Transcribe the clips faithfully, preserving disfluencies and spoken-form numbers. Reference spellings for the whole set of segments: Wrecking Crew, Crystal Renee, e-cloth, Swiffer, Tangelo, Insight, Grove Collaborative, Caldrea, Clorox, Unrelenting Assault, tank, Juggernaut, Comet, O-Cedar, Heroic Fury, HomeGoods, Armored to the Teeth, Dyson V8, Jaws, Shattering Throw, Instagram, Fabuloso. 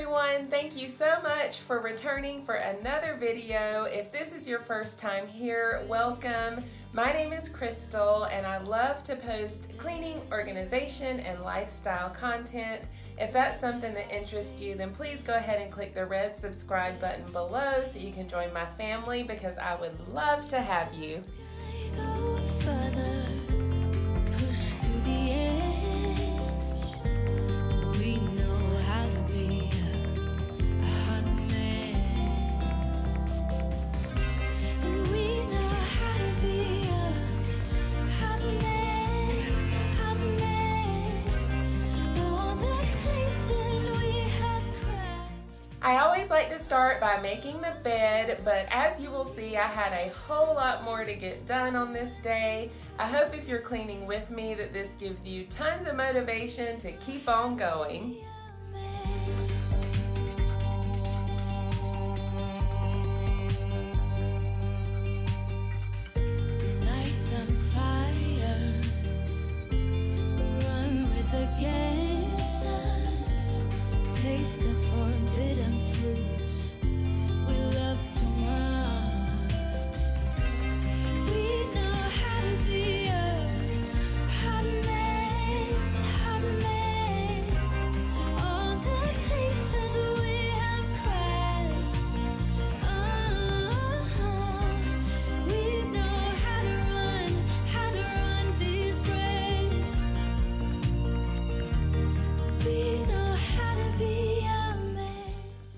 everyone. Thank you so much for returning for another video. If this is your first time here, welcome. My name is Crystal and I love to post cleaning, organization, and lifestyle content. If that's something that interests you, then please go ahead and click the red subscribe button below so you can join my family, because I would love to have you. I always like to start by making the bed, but as you will see, I had a whole lot more to get done on this day. I hope if you're cleaning with me that this gives you tons of motivation to keep on going.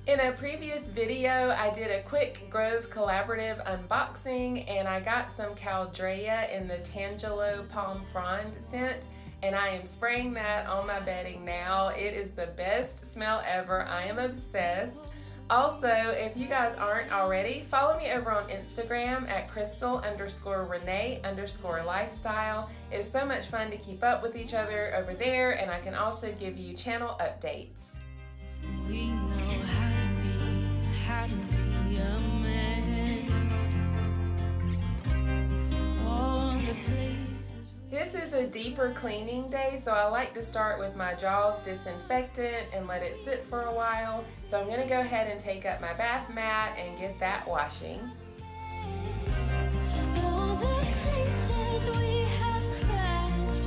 In a previous video, I did a quick Grove Collaborative unboxing and I got some Caldrea in the Tangelo palm frond scent, and I am spraying that on my bedding now. It is the best smell ever. I am obsessed. Also, if you guys aren't already, follow me over on Instagram at Crystal underscore Renee underscore lifestyle. It's so much fun to keep up with each other over there, and I can also give you channel updates. We know how How to be a mess. All the places. This is a deeper cleaning day, so I like to start with my Jaws disinfectant and let it sit for a while. So I'm going to go ahead and take up my bath mat and get that washing. All the places we have crashed.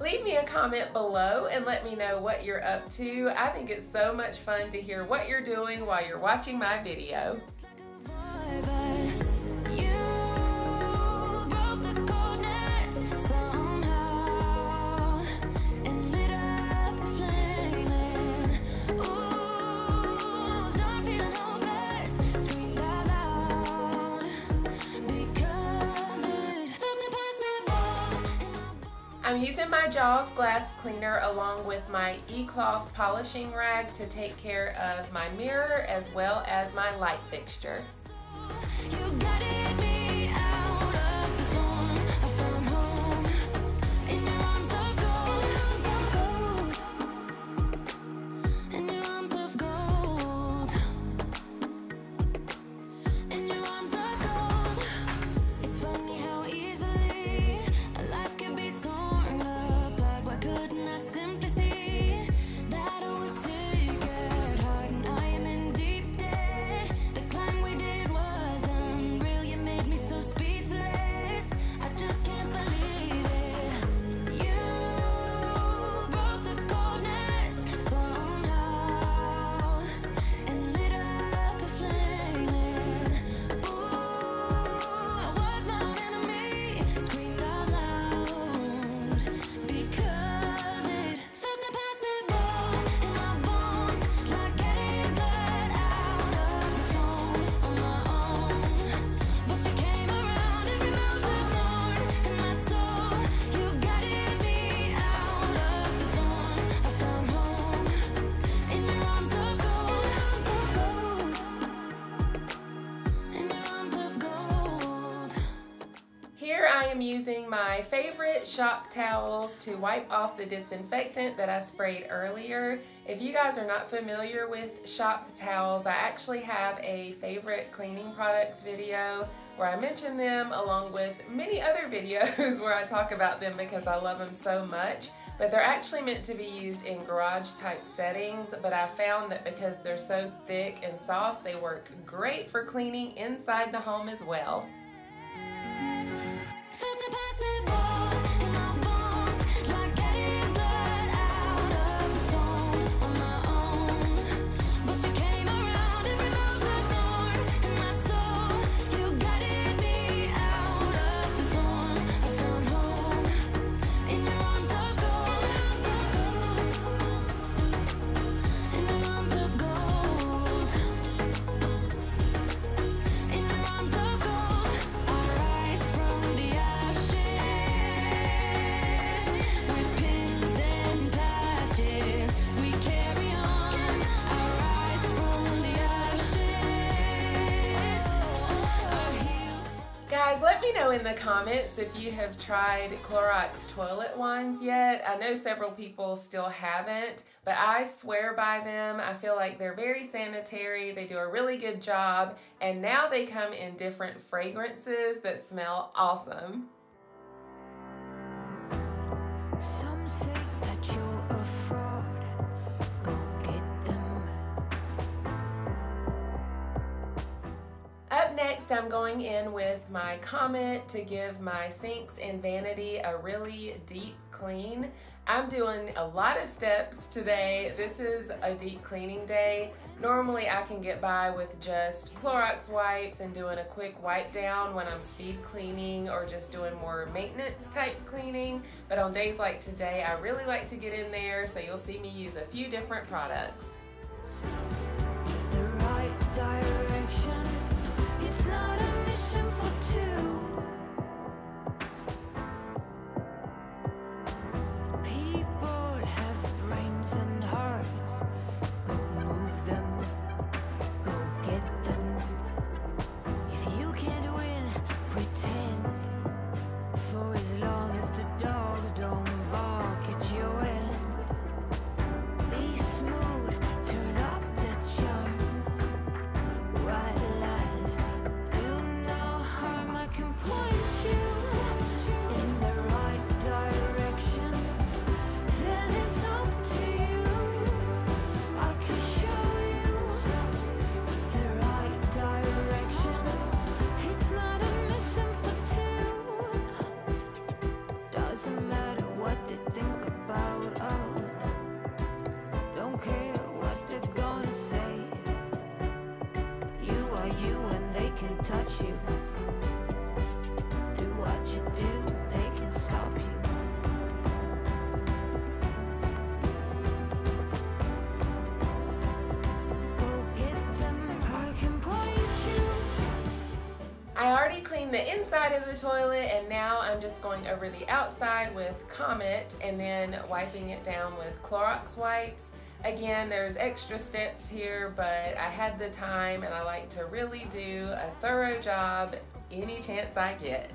Leave me a comment below and let me know what you're up to. I think it's so much fun to hear what you're doing while you're watching my video. I'm using my Jaws glass cleaner along with my e-cloth polishing rag to take care of my mirror as well as my light fixture. am using my favorite shop towels to wipe off the disinfectant that I sprayed earlier. If you guys are not familiar with shop towels, I actually have a favorite cleaning products video where I mention them along with many other videos where I talk about them because I love them so much. But they're actually meant to be used in garage type settings, but I found that because they're so thick and soft, they work great for cleaning inside the home as well. Guys, let me know in the comments if you have tried Clorox toilet wands yet. I know several people still haven't, but I swear by them. I feel like they're very sanitary, they do a really good job, and now they come in different fragrances that smell awesome. Some say that you're a fraud. Go get them. Up next, I'm going in with my Comet to give my sinks and vanity a really deep clean. I'm doing a lot of steps today. This is a deep cleaning day. Normally I can get by with just Clorox wipes and doing a quick wipe down when I'm speed cleaning or just doing more maintenance type cleaning, but on days like today I really like to get in there, so you'll see me use a few different products. The right direction. It's not a mission for two. People have brains and hearts. Go move them. Go get them. If you can't win, pretend. For as long as the dogs don't bark at your end. Be smooth. Turn up the charm. White lies. I already cleaned the inside of the toilet, and now I'm just going over the outside with Comet and then wiping it down with Clorox wipes. Again, there's extra steps here, but I had the time and I like to really do a thorough job any chance I get.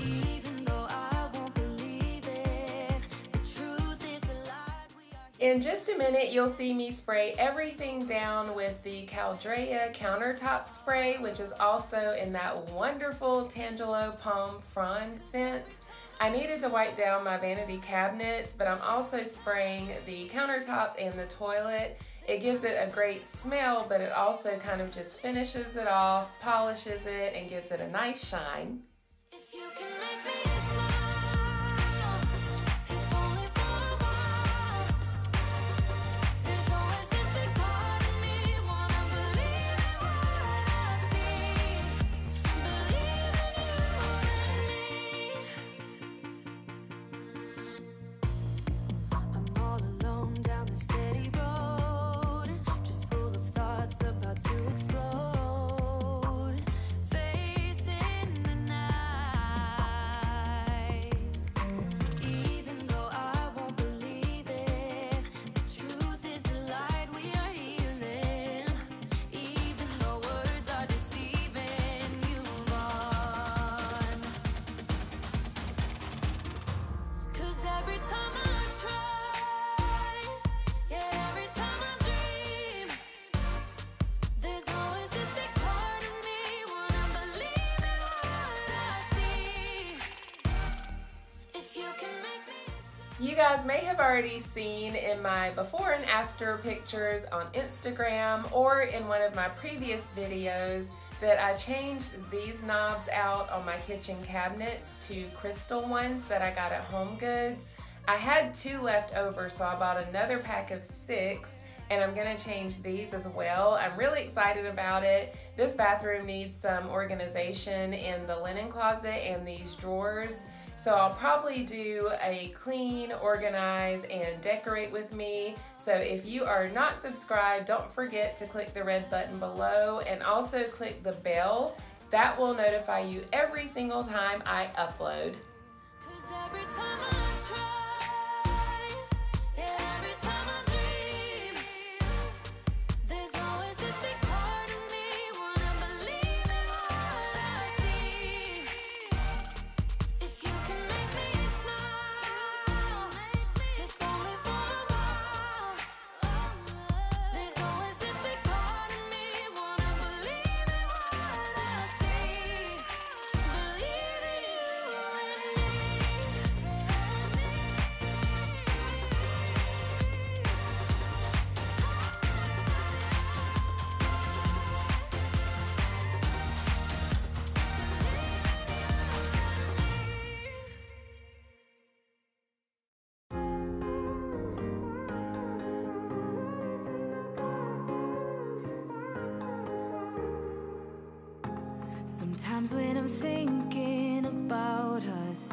Even though I won't believe it, the truth is In just a minute, you'll see me spray everything down with the Caldrea countertop spray, which is also in that wonderful Tangelo palm frond scent. I needed to wipe down my vanity cabinets, but I'm also spraying the countertops and the toilet. It gives it a great smell, but it also kind of just finishes it off, polishes it, and gives it a nice shine. You guys may have already seen in my before and after pictures on Instagram or in one of my previous videos that I changed these knobs out on my kitchen cabinets to crystal ones that I got at HomeGoods. I had two left over, so I bought another pack of six, and I'm gonna change these as well. I'm really excited about it. This bathroom needs some organization in the linen closet and these drawers. So I'll probably do a clean, organize, and decorate with me. So if you are not subscribed, don't forget to click the red button below and also click the bell. That will notify you every single time I upload. Sometimes when I'm thinking about us,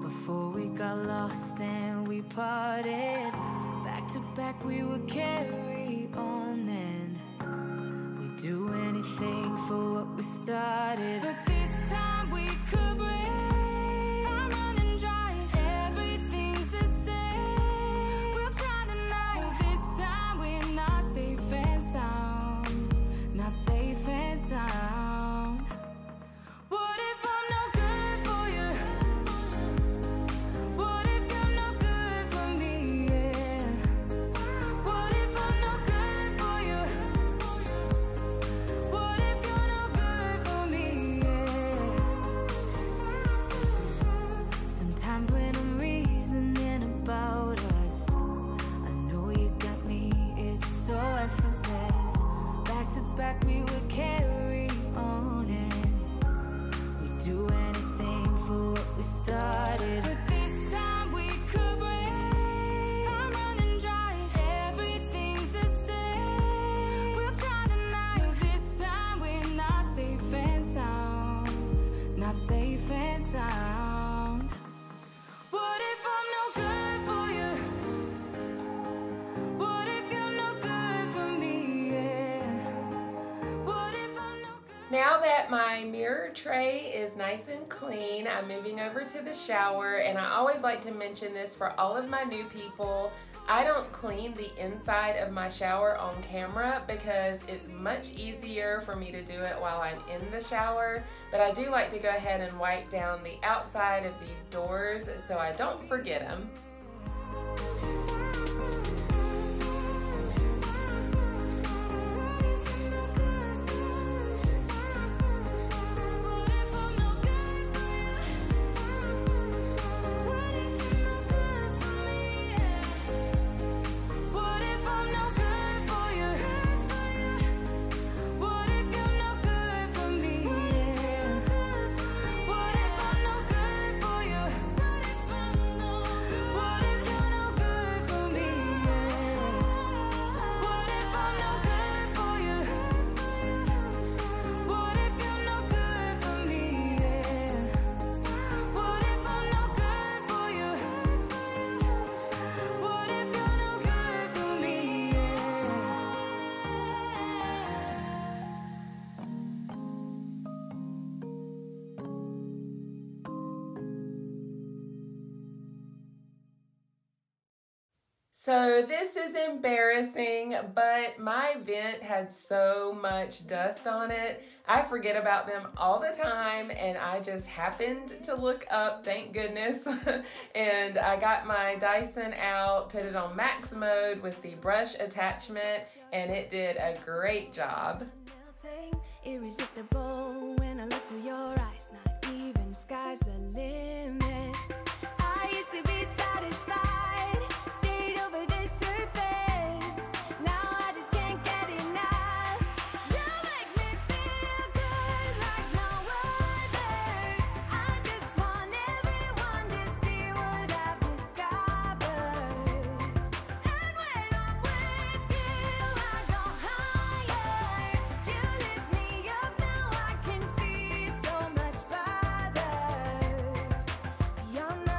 before we got lost and we parted, back to back we would carry on and we'd do anything for what we started. But this time we could break. Now that my mirror tray is nice and clean, I'm moving over to the shower, and I always like to mention this for all of my new people. I don't clean the inside of my shower on camera because it's much easier for me to do it while I'm in the shower, but I do like to go ahead and wipe down the outside of these doors so I don't forget them. So this is embarrassing, but my vent had so much dust on it. I forget about them all the time, and I just happened to look up, thank goodness, and I got my Dyson out, put it on max mode with the brush attachment, and it did a great job. Irresistible when I look through your eyes, not even sky's the limit. I used to be satisfied, stayed over the surface. Now I just can't get enough. You make me feel good like no other. I just want everyone to see what I've discovered. And when I'm with you, I go higher. You lift me up, now I can see so much farther. Beyond the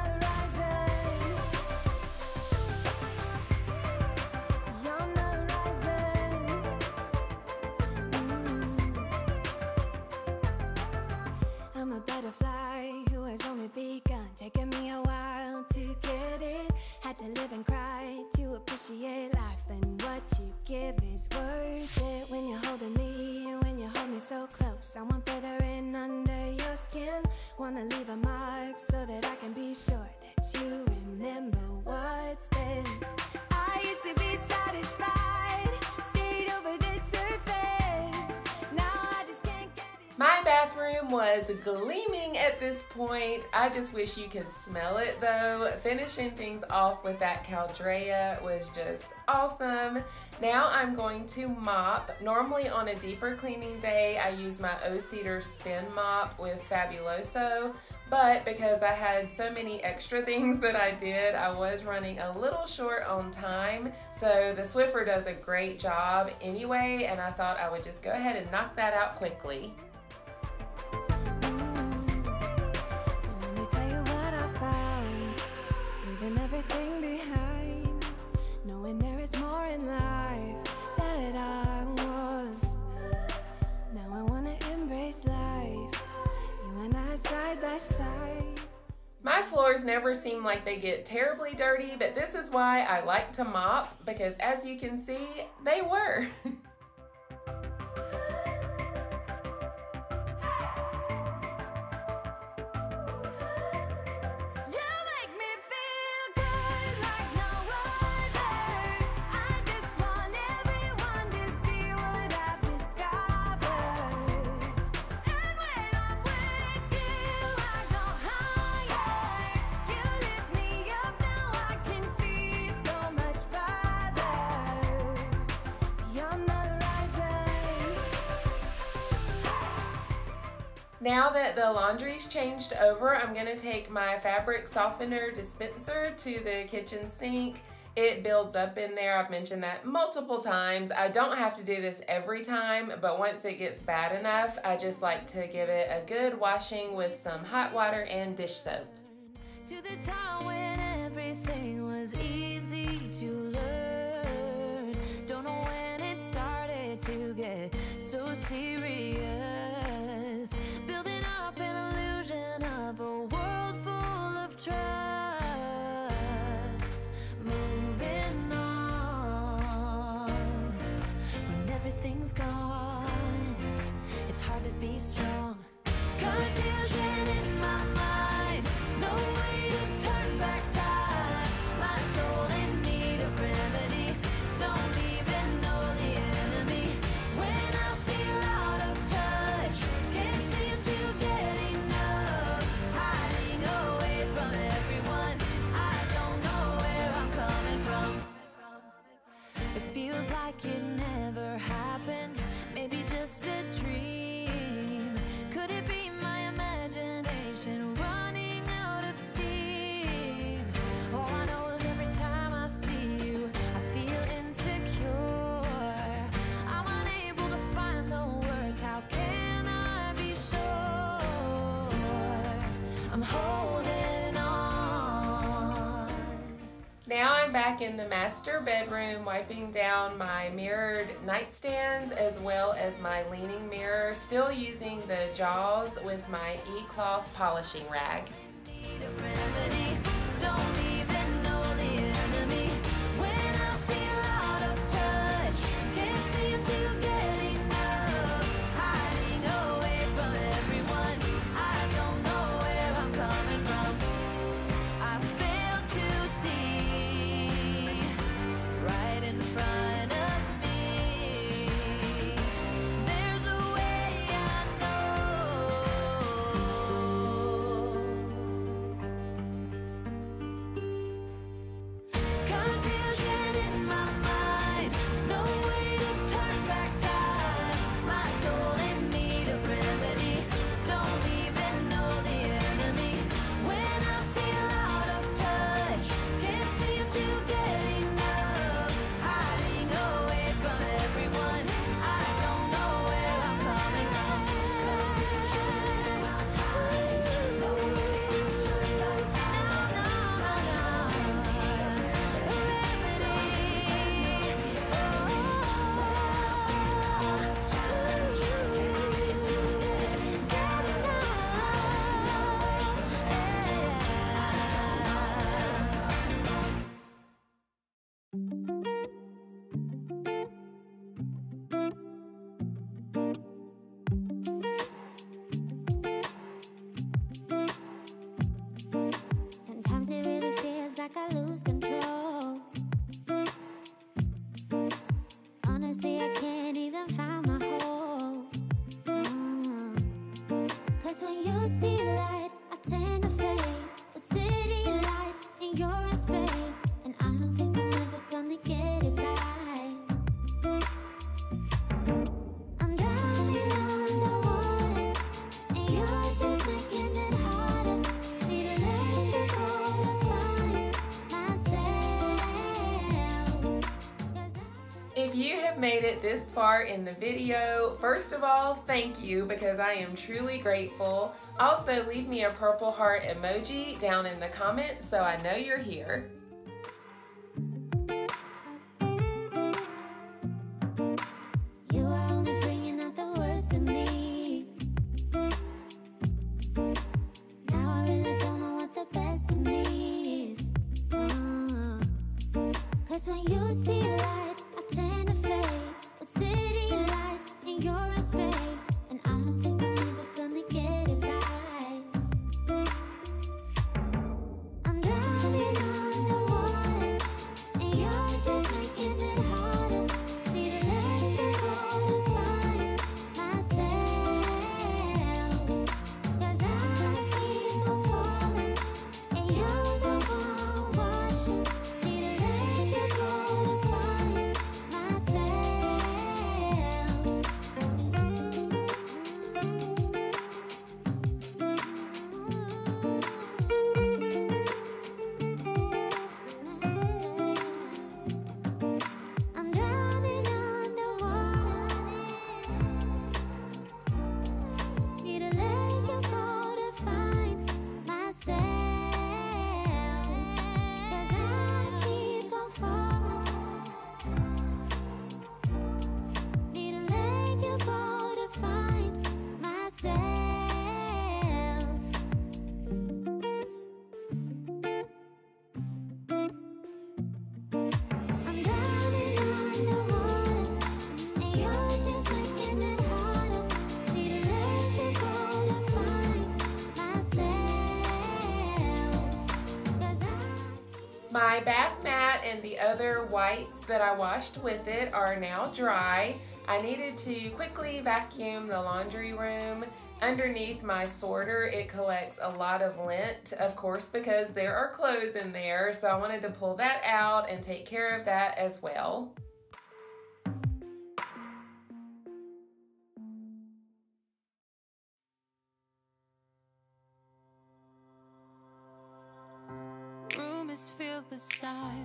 I'm a butterfly who has only begun. Taking me a while to get it. Had to live and cry to appreciate life. And what you give is worth it. When you're holding me, when you hold me so close, I want further in under your skin. Wanna leave a mark so that I can be sure that you remember what's been. I used to be satisfied, stayed over the surface. Now I just can't get it. My bathroom was gleaming at this point. I just wish you could smell it though. Finishing things off with that Caldrea was just awesome. Now I'm going to mop. Normally on a deeper cleaning day, I use my O-Cedar spin mop with Fabuloso, but because I had so many extra things that I did, I was running a little short on time. So the Swiffer does a great job anyway, and I thought I would just go ahead and knock that out quickly. Everything behind, knowing there is more in life that I want. Now I want to embrace life, you and I side by side. My floors never seem like they get terribly dirty, but this is why I like to mop, because as you can see, they were. Now that the laundry's changed over, I'm going to take my fabric softener dispenser to the kitchen sink. It builds up in there. I've mentioned that multiple times. I don't have to do this every time, but once it gets bad enough, I just like to give it a good washing with some hot water and dish soap. To the time when everything was easy to learn. Don't know when it started to get so serious. Gone. It's hard to be strong. Confusion in my mind. No way to turn back time. My soul in need of remedy. Don't even know the enemy. When I feel out of touch, can't seem to get enough. Hiding away from everyone. I don't know where I'm coming from. It feels like it never happened. Maybe just a dream. Could it be my imagination running out of steam? All I know is every time I see you, I feel insecure. I'm unable to find the words. How can I be sure? I'm holding on. Now I'm back in the master bedroom, wiping down my mirrored nightstands as well as my leaning mirror, still using the Jaws with my e-cloth polishing rag. Need a remedy, don't even know the enemy. When I lose control. Honestly, I can't even find my hole. uh, Cause when you see light, I tend to fade. With city lights and you're in space, and I don't think I'm ever gonna get it right. I'm drowning underwater and you're just making it harder. Need to let you go to find myself. If you have made it this far in the video, first of all, thank you, because I am truly grateful. Also, leave me a purple heart emoji down in the comments so I know you're here. You are only bringing out the worst in me. Now I really don't know what the best of me is. Uh, Cause when you see light, I tend to fade. With city lights and you're in space, and I don't think I'm ever gonna get it right. I'm drowning underwater and you're just making it harder. Need to let you go to find myself. Cause I keep on falling and you're the one watching. Need to let you go to find myself. I'm drowning underwater. Need to let you go to find myself. Cause I keep on falling. Need to let you go to find myself. I'm drowning underwater and you're just making it harder. Need to let you go to find myself. Cause I My bath mat and the other whites that I washed with it are now dry. I needed to quickly vacuum the laundry room. Underneath my sorter, it collects a lot of lint, of course, because there are clothes in there, so I wanted to pull that out and take care of that as well. Room is filled with silence.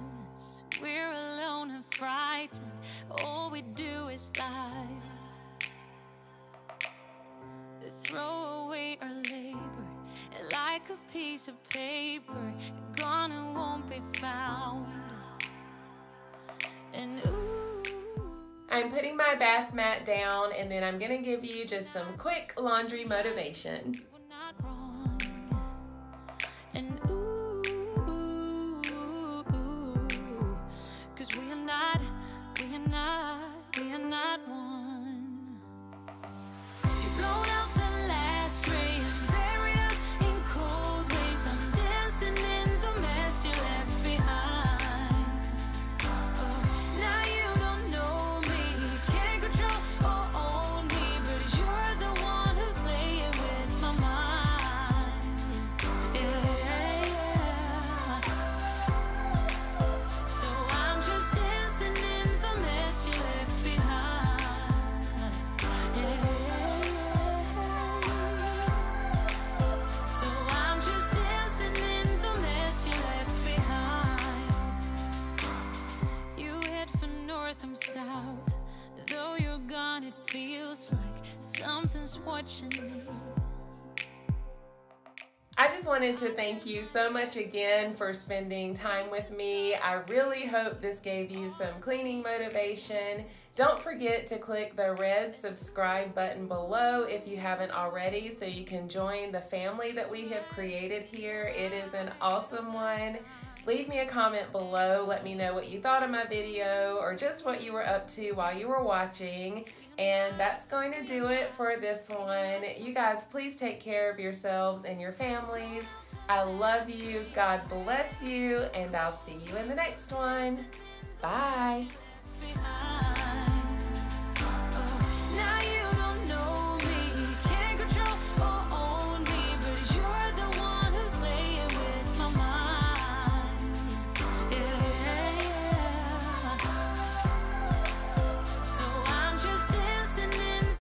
We're alone and frightened. All we do is lie. Throw away our labor like a piece of paper. Gone and won't be found. And ooh. I'm putting my bath mat down, and then I'm gonna give you just some quick laundry motivation. You were not wrong. And ooh, cause we are not, we are not, we are not one. You blown out the last ray and buried us in cold waves. I'm dancing in the mess you left behind. Oh, now you don't know me, can't control or own me, but you're the one who's playing with my mind. Yeah, yeah. So I'm just dancing in the mess you left behind. Yeah. So I'm just dancing in the mess you left behind. You head for north, I'm south. Though you're gone, it feels like something's watching me. I just wanted to thank you so much again for spending time with me. I really hope this gave you some cleaning motivation. Don't forget to click the red subscribe button below if you haven't already, so you can join the family that we have created here. It is an awesome one. Leave me a comment below. Let me know what you thought of my video or just what you were up to while you were watching. And that's going to do it for this one. You guys, please take care of yourselves and your families. I love you. God bless you. And I'll see you in the next one. Bye.